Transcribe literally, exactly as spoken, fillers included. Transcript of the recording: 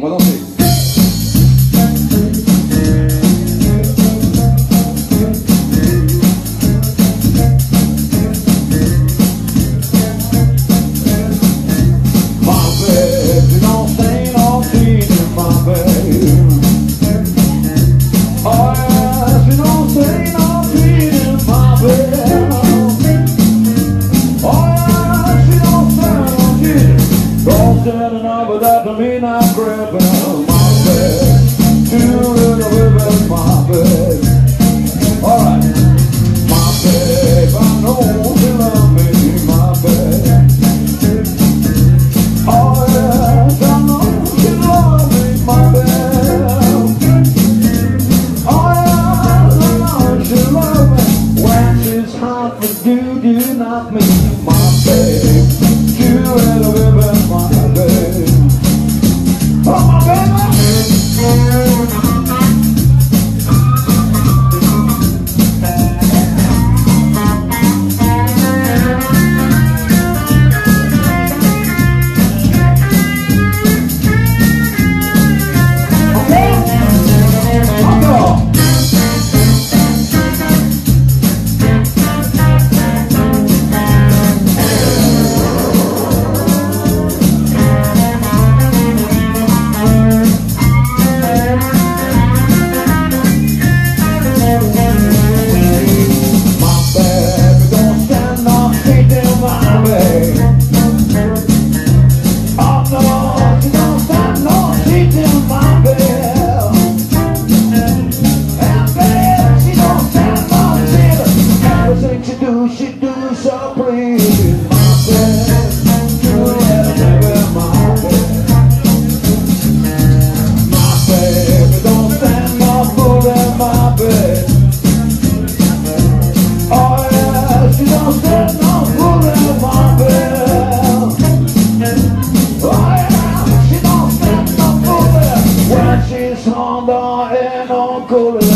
On va danser. Go